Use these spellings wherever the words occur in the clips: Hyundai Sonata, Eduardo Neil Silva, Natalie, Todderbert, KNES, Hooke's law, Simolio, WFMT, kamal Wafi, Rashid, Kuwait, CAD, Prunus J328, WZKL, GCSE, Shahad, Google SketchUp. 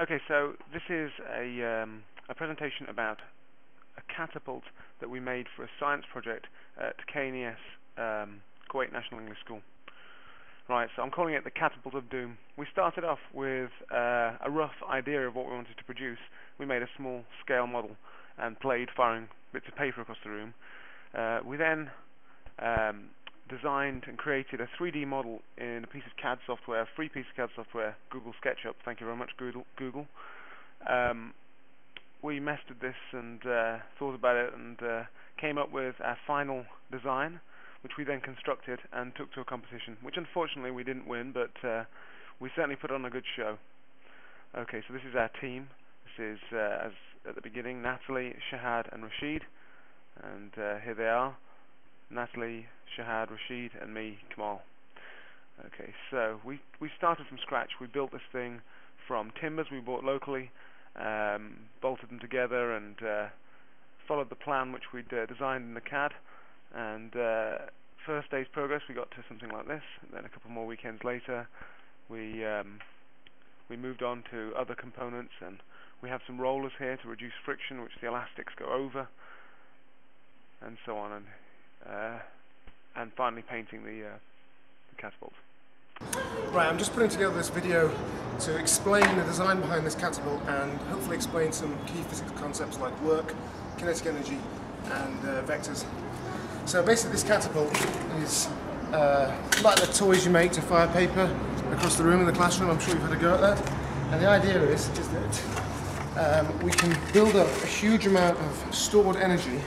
Okay, so this is a presentation about a catapult that we made for a science project at KNES, Kuwait National English School. Right, so I'm calling it the Catapult of Doom. We started off with a rough idea of what we wanted to produce. We made a small scale model and played firing bits of paper across the room. We then designed and created a 3D model in a piece of CAD software, a free piece of CAD software, Google SketchUp. Thank you very much, Google. We mastered this and thought about it and came up with our final design, which we then constructed and took to a competition, which unfortunately we didn't win, but we certainly put on a good show. Okay, so this is our team. This is, as at the beginning, Natalie, Shahad and Rashid, and here they are. Natalie, Shahad, Rashid and me, Kamal. Okay, so we started from scratch. We built this thing from timbers we bought locally, bolted them together and followed the plan which we'd designed in the CAD. And first day's progress, we got to something like this. And then a couple more weekends later, we moved on to other components, and we have some rollers here to reduce friction, which the elastics go over, and so on, and finally painting the catapult. Right, I'm just putting together this video to explain the design behind this catapult and hopefully explain some key physics concepts like work, kinetic energy, and vectors. So basically this catapult is like the toys you make to fire paper across the room in the classroom. I'm sure you've had a go at that. And the idea is that we can build up a huge amount of stored energy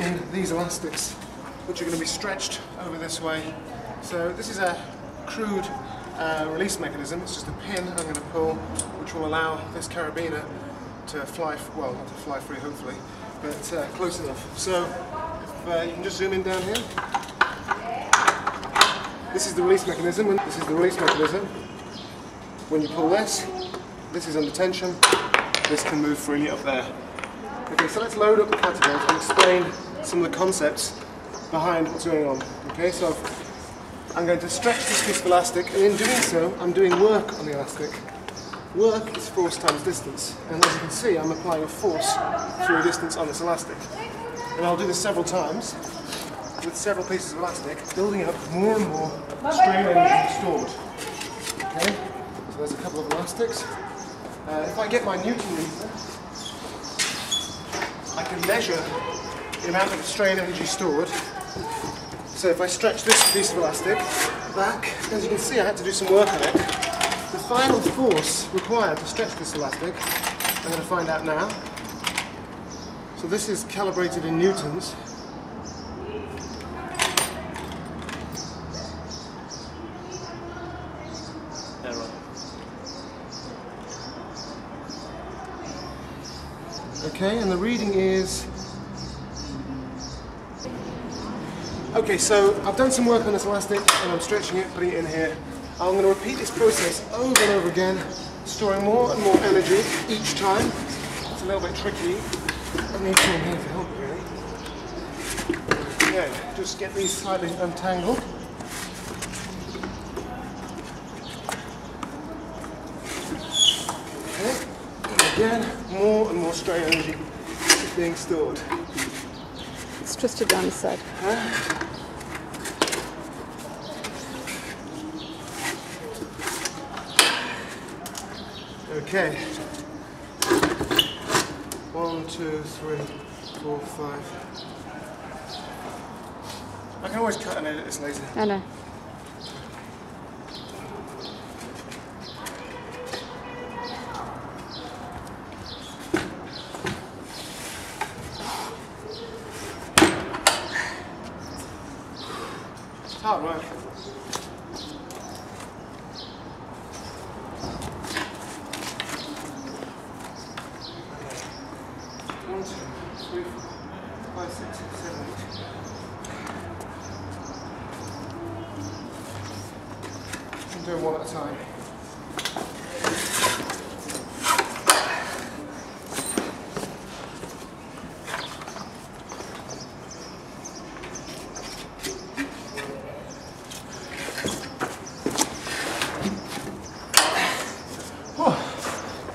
in these elastics, which are going to be stretched over this way. So this is a crude release mechanism. It's just a pin I'm going to pull, which will allow this carabiner to fly, well, not to fly free hopefully, but close enough. So you can just zoom in down here. This is the release mechanism, and this is the release mechanism. When you pull this, this is under tension. This can move freely up there. Okay, so let's load up the catapult and explain some of the concepts behind what's going on. Okay, so I'm going to stretch this piece of elastic, and in doing so, I'm doing work on the elastic. Work is force times distance, and as you can see, I'm applying a force through a distance on this elastic. And I'll do this several times with several pieces of elastic, building up more and more strain energy stored. Okay, so there's a couple of elastics. If I get my Newton meter, I can measure the amount of strain energy stored. So if I stretch this piece of elastic back, as you can see, I had to do some work on it. The final force required to stretch this elastic, I'm going to find out now. So this is calibrated in newtons. Error. Okay, and the reading is... Okay, so I've done some work on this elastic and I'm stretching it, putting it in here. I'm going to repeat this process over and over again, storing more and more energy each time. It's a little bit tricky. I need someone here for help, really. Okay, just get these slightly untangled. Okay, and again, more and more strain energy is being stored. It's twisted down the side. Huh? Okay. 1, 2, 3, 4, 5. I can always cut and edit this later. I know. It's hard work. Do one at a time.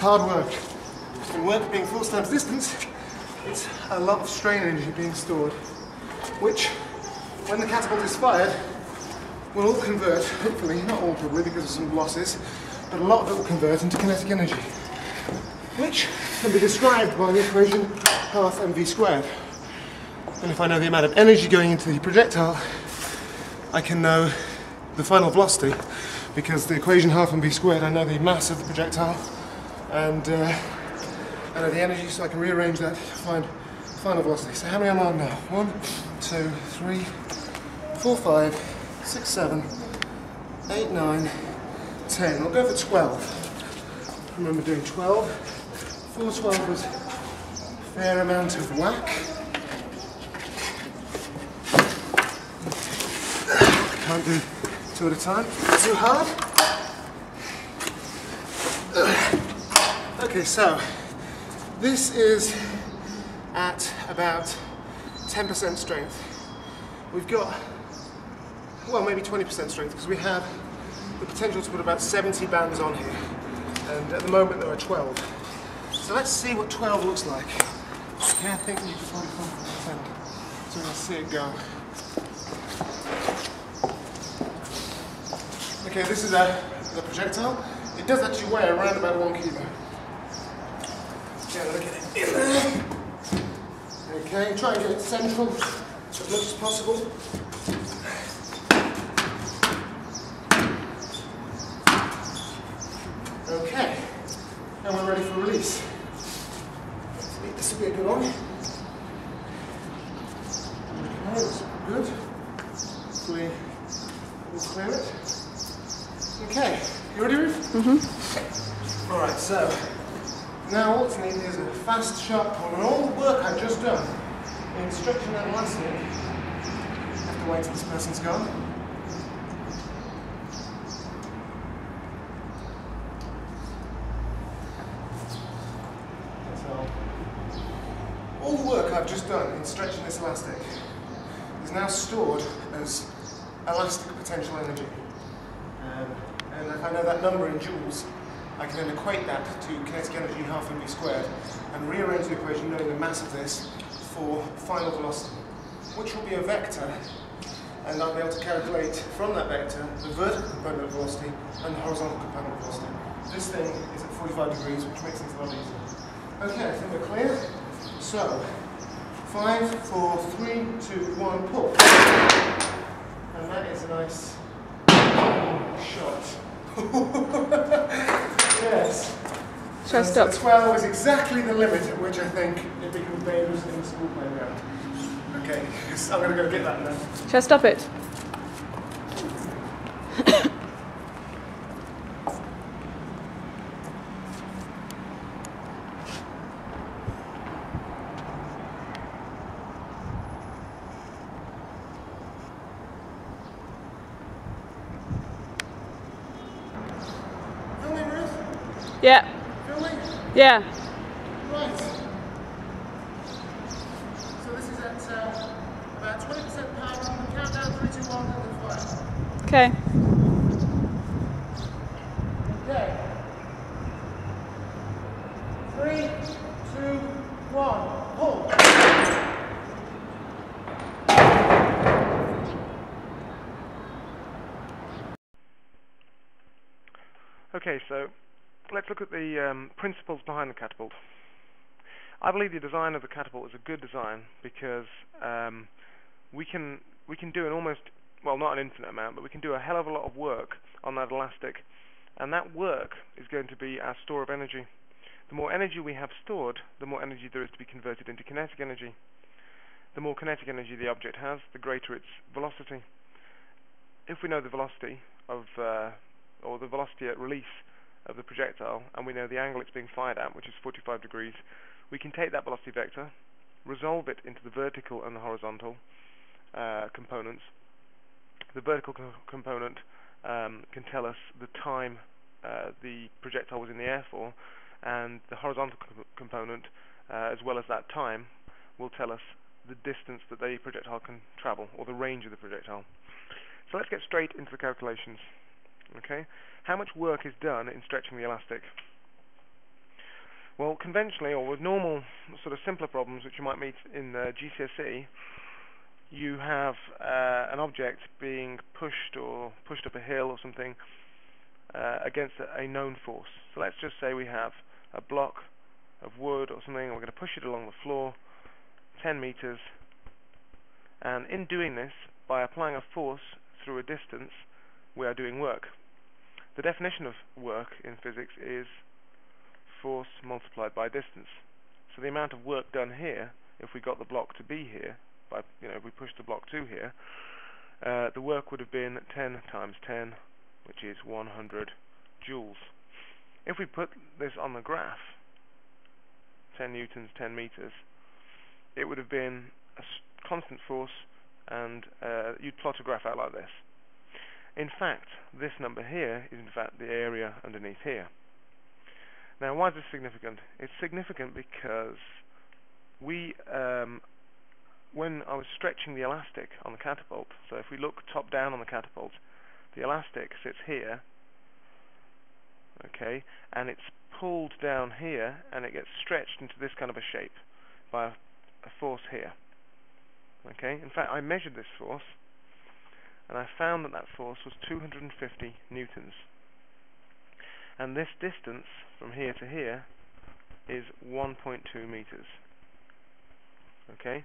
hard work. And work being forced times distance, it's a lot of strain energy being stored, which, when the catapult is fired, will all convert, hopefully, not all probably because of some losses, but a lot of it will convert into kinetic energy, which can be described by the equation half mv squared. And if I know the amount of energy going into the projectile, I can know the final velocity, because the equation half mv squared, I know the mass of the projectile, and I know the energy, so I can rearrange that to find the final velocity. So how many am I on now? 1, 2, 3, 4, 5, 6, 7, 8, 9, 10. I'll go for 12. Remember doing 12. 4, 12 was a fair amount of whack. Can't do two at a time. Too hard. Okay, so this is at about 10% strength. We've got, well, maybe 20% strength, because we have the potential to put about 70 bands on here. And at the moment there are 12. So let's see what 12 looks like. Yeah, I think you can probably 45%. So we'll see it go. Okay, this is the projectile. It does actually weigh around about 1 kilo. Yeah, look at it in there. Okay, try and get it central as much as possible. Okay, now we're ready for release. This will be a good one. Okay, that's good. Hopefully we'll clear it. Okay, you ready, Ruth? Mm-hmm. Alright, so now what's needed is a fast, sharp corner. And all the work I've just done in stretching that elastic, I have to wait till this person's gone. All the work I've just done in stretching this elastic is now stored as elastic potential energy. And if I know that number in joules, I can then equate that to kinetic energy half mv squared and rearrange the equation knowing the mass of this for final velocity, which will be a vector, and I'll be able to calculate from that vector the vertical component of velocity and the horizontal component of velocity. This thing is at 45 degrees, which makes things a lot easier. Okay, I think we're clear. So, 5, 4, 3, 2, 1, pull. And that is a nice shot. Yes. Shall I stop? 12 is exactly the limit at which I think it becomes dangerous in the school playground. Okay, so I'm going to go get that now. Shall I stop it? Yeah. Filming? Yeah. Right. So this is at about 20% power on the countdown, 3, 2, 1, and 5. Okay. Okay. 3, 2, 1, pull. Okay, so let's look at the principles behind the catapult. I believe the design of the catapult is a good design because we can do an almost, well, not an infinite amount, but we can do a hell of a lot of work on that elastic, and that work is going to be our store of energy. The more energy we have stored, the more energy there is to be converted into kinetic energy. The more kinetic energy the object has, the greater its velocity. If we know the velocity of, or the velocity at release of the projectile, and we know the angle it's being fired at, which is 45 degrees, we can take that velocity vector, resolve it into the vertical and the horizontal components. The vertical component can tell us the time the projectile was in the air for, and the horizontal component, as well as that time, will tell us the distance that the projectile can travel, or the range of the projectile. So let's get straight into the calculations. Okay, how much work is done in stretching the elastic? Well, conventionally, or with normal sort of simpler problems which you might meet in the GCSE, you have an object being pushed up a hill or something against a known force. So let's just say we have a block of wood or something, and we're going to push it along the floor 10 meters, and in doing this, by applying a force through a distance, we are doing work. The definition of work in physics is force multiplied by distance. So the amount of work done here, if we got the block to be here, by, you know, if we pushed the block to here, the work would have been 10 times 10, which is 100 joules. If we put this on the graph, 10 newtons, 10 meters, it would have been a constant force, and you'd plot a graph out like this. In fact, this number here is in fact the area underneath here. Now, why is this significant? It's significant because we, when I was stretching the elastic on the catapult, so if we look top down on the catapult, the elastic sits here, okay, and it's pulled down here, and it gets stretched into this kind of a shape by a force here. Okay, in fact, I measured this force, and I found that that force was 250 newtons. And this distance from here to here is 1.2 meters. Okay,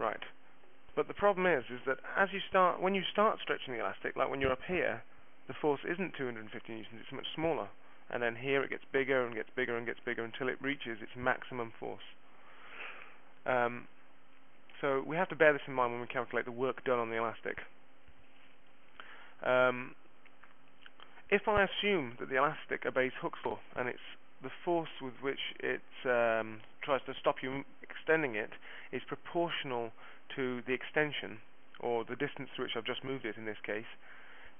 right. But the problem is that as you start, when you start stretching the elastic, like when you're up here, the force isn't 250 newtons; it's much smaller. And then here it gets bigger and gets bigger and gets bigger until it reaches its maximum force. So we have to bear this in mind when we calculate the work done on the elastic. If I assume that the elastic obeys Hooke's law, and it's the force with which it tries to stop you extending it is proportional to the extension, or the distance through which I've just moved it in this case,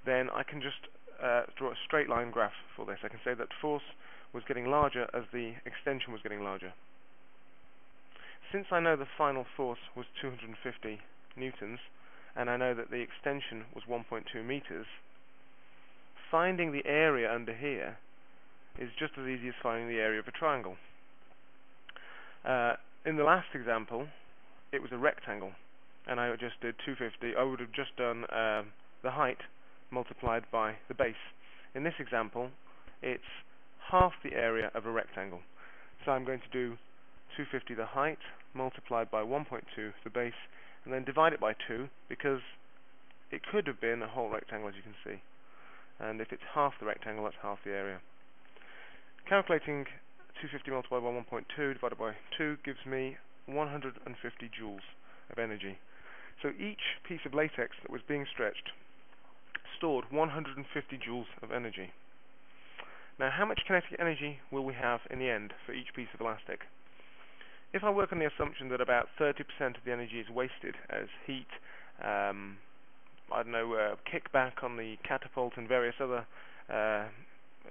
then I can just draw a straight line graph for this. I can say that force was getting larger as the extension was getting larger. Since I know the final force was 250 newtons, and I know that the extension was 1.2 meters, finding the area under here is just as easy as finding the area of a triangle. In the last example, it was a rectangle, and I just did 250. I would have just done the height multiplied by the base. In this example, it's half the area of a rectangle. So I'm going to do 250 the height multiplied by 1.2 the base, and then divide it by 2, because it could have been a whole rectangle, as you can see. And if it's half the rectangle, that's half the area. Calculating 250 multiplied by 1.2 divided by 2 gives me 150 joules of energy. So each piece of latex that was being stretched stored 150 joules of energy. Now, how much kinetic energy will we have in the end for each piece of elastic? If I work on the assumption that about 30% of the energy is wasted as heat, I don't know, kickback on the catapult and various other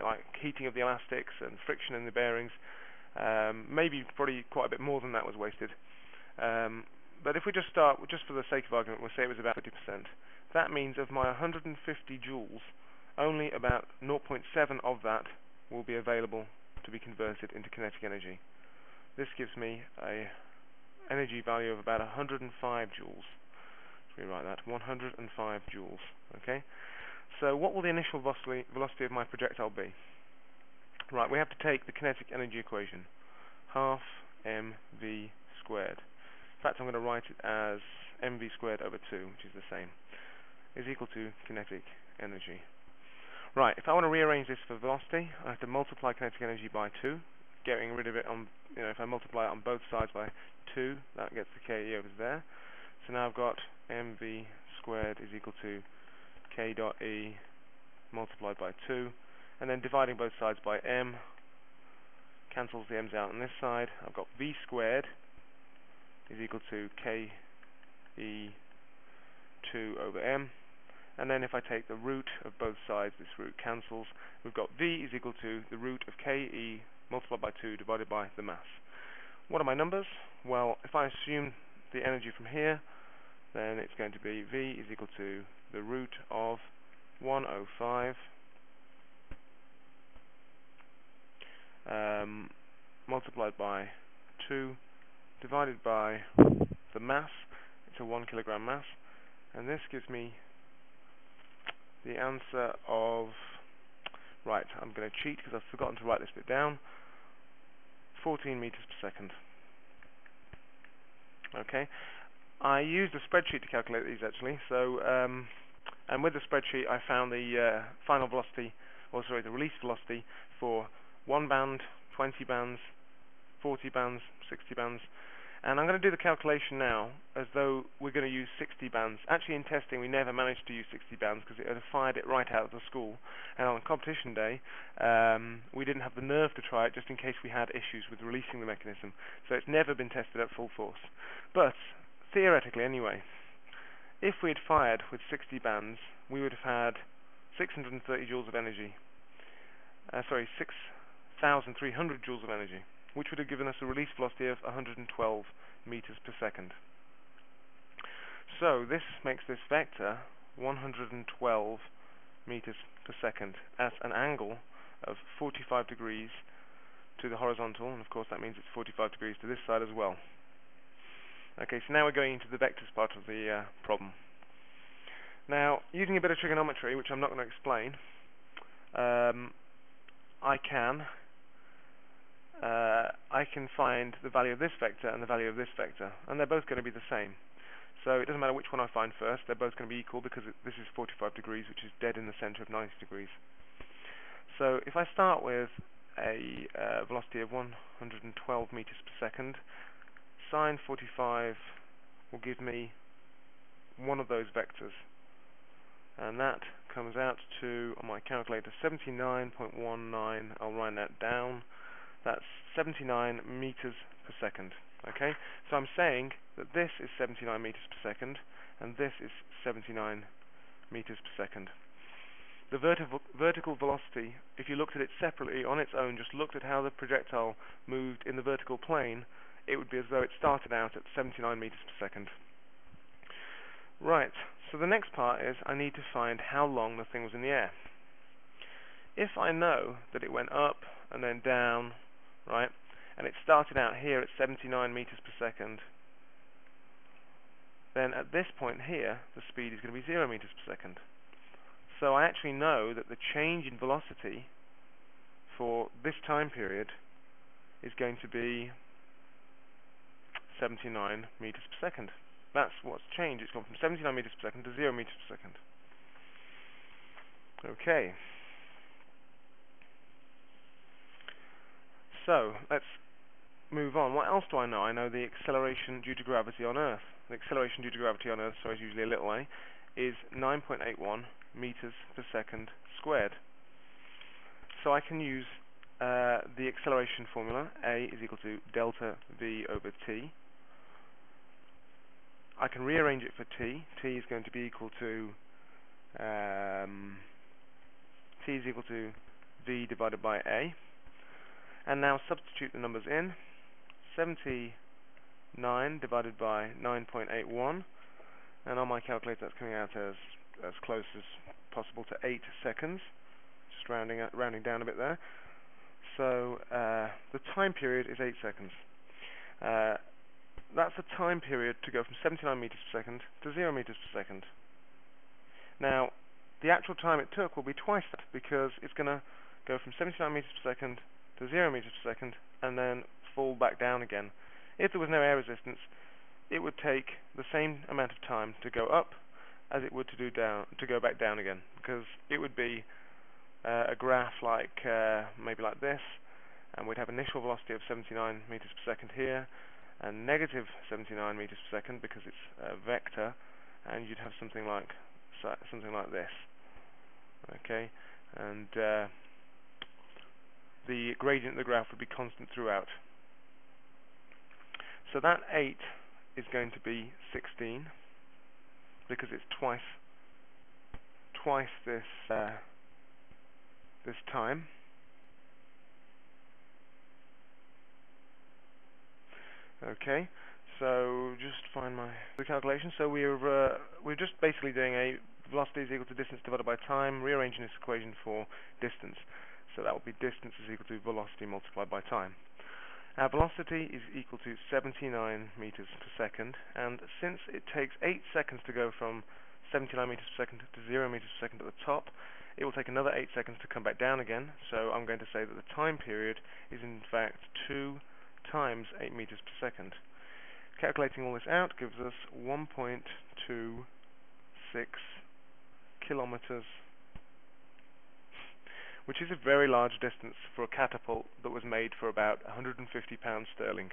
like heating of the elastics and friction in the bearings, maybe probably quite a bit more than that was wasted, but if we just start, just for the sake of argument, we'll say it was about 50%. That means of my 150 joules, only about 0.7 of that will be available to be converted into kinetic energy. This gives me a energy value of about 105 joules. Rewrite that, 105 joules. Okay, so what will the initial velocity of my projectile be? Right, we have to take the kinetic energy equation, half mv squared. In fact, I'm going to write it as mv squared over 2, which is the same, is equal to kinetic energy. Right, if I want to rearrange this for velocity, I have to multiply kinetic energy by 2, getting rid of it on, you know, if I multiply it on both sides by 2, that gets the ke over there. So now I've got mv squared is equal to k dot e multiplied by 2, and then dividing both sides by m cancels the m's out on this side. I've got v squared is equal to k e 2 over m, and then if I take the root of both sides, this root cancels. We've got v is equal to the root of k e multiplied by 2 divided by the mass. What are my numbers? Well, if I assume the energy from here, then it's going to be v is equal to the root of 105 multiplied by 2 divided by the mass. It's a 1 kilogram mass, and this gives me the answer of, right, I'm going to cheat because I've forgotten to write this bit down, 14 meters per second. Okay, I used a spreadsheet to calculate these actually, so and with the spreadsheet I found the final velocity, or sorry, the release velocity for 1 band, 20 bands, 40 bands, 60 bands, and I'm going to do the calculation now as though we're going to use 60 bands. Actually in testing we never managed to use 60 bands because it had fired it right out of the school, and on competition day we didn't have the nerve to try it just in case we had issues with releasing the mechanism, so it's never been tested at full force. But theoretically anyway, if we had fired with 60 bands we would have had 630 joules of energy, 6,300 joules of energy, which would have given us a release velocity of 112 meters per second. So this makes this vector 112 meters per second at an angle of 45 degrees to the horizontal, and of course that means it's 45 degrees to this side as well. Okay, so now we're going into the vectors part of the problem. Now, using a bit of trigonometry, which I'm not going to explain, I can find the value of this vector and the value of this vector, and they're both going to be the same. So it doesn't matter which one I find first, they're both going to be equal because this is 45 degrees, which is dead in the center of 90 degrees. So if I start with a velocity of 112 meters per second, sine 45 will give me one of those vectors, and that comes out to, on my calculator, 79.19, I'll write that down, that's 79 meters per second. Okay, so I'm saying that this is 79 meters per second and this is 79 meters per second. The vertical velocity, if you looked at it separately on its own, just looked at how the projectile moved in the vertical plane, it would be as though it started out at 79 meters per second. Right, so the next part is I need to find how long the thing was in the air. If I know that it went up and then down, right, and it started out here at 79 meters per second, then at this point here the speed is going to be 0 meters per second. So I actually know that the change in velocity for this time period is going to be 79 meters per second. That's what's changed. It's gone from 79 meters per second to 0 meters per second. Okay. So let's move on. What else do I know? I know the acceleration due to gravity on Earth. The acceleration due to gravity on Earth, so it's usually a little a, is 9.81 meters per second squared. So I can use the acceleration formula. A is equal to delta v over t. I can rearrange it for t. T is going to be equal to v divided by a. And now substitute the numbers in. 79 divided by 9.81, and on my calculator that's coming out as close as possible to 8 seconds. Just rounding down a bit there. So the time period is 8 seconds. That's the time period to go from 79 meters per second to 0 meters per second. Now the actual time it took will be twice that, because it's going to go from 79 meters per second to 0 meters per second and then fall back down again. If there was no air resistance, it would take the same amount of time to go up as it would to go back down again, because it would be a graph like maybe like this, and we'd have initial velocity of 79 meters per second here and negative 79 meters per second because it's a vector, and you'd have something like this. Okay, and the gradient of the graph would be constant throughout. So that 8 is going to be 16 because it's twice this this time. Okay, so just find the calculation. So we're just basically doing a velocity is equal to distance divided by time, rearranging this equation for distance. So that will be distance is equal to velocity multiplied by time. Our velocity is equal to 79 meters per second, and since it takes 8 seconds to go from 79 meters per second to 0 meters per second at the top, it will take another 8 seconds to come back down again, so I'm going to say that the time period is in fact 2 times 8 meters per second. Calculating all this out gives us 1.26 kilometers, which is a very large distance for a catapult that was made for about £150.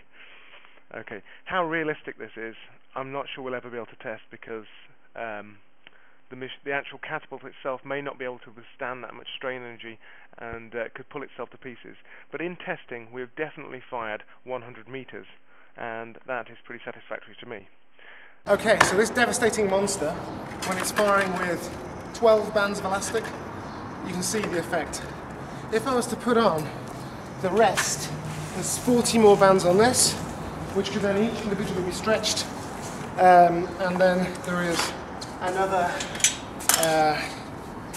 Okay, how realistic this is, I'm not sure we'll ever be able to test, because the actual catapult itself may not be able to withstand that much strain energy and could pull itself to pieces. But in testing, we've definitely fired 100 meters, and that is pretty satisfactory to me. Okay, so this devastating monster, when it's firing with 12 bands of elastic, you can see the effect. If I was to put on the rest, there's 40 more bands on this, which could then each individually be stretched, and then there is another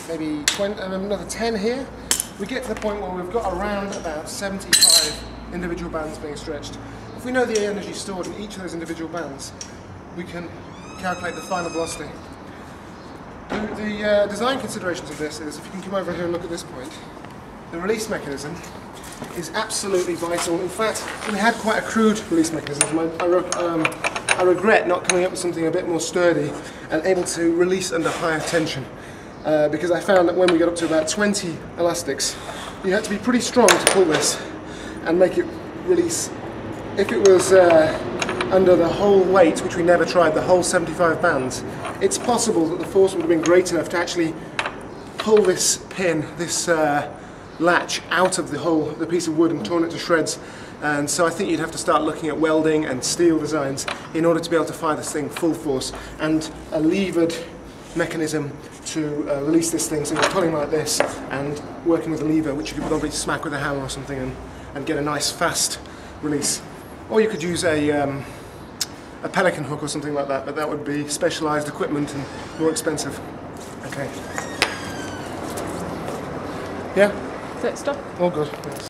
maybe 20, another 10 here. We get to the point where we've got around about 75 individual bands being stretched. If we know the energy stored in each of those individual bands, we can calculate the final velocity. The design considerations of this is, if you can come over here and look at this point, the release mechanism is absolutely vital. In fact, we had quite a crude release mechanism. I regret not coming up with something a bit more sturdy and able to release under higher tension, because I found that when we got up to about 20 elastics, you had to be pretty strong to pull this and make it release. If it was under the whole weight, which we never tried, the whole 75 bands, it's possible that the force would have been great enough to actually pull this pin, this latch, out of the whole, the piece of wood, and torn it to shreds. And so I think you'd have to start looking at welding and steel designs in order to be able to fire this thing full force, and a levered mechanism to release this thing. So you're pulling like this and working with a lever, which you could probably smack with a hammer or something and get a nice fast release. Or you could use a pelican hook or something like that, but that would be specialized equipment and more expensive. Okay. Yeah? Is that stop? All good. Yes.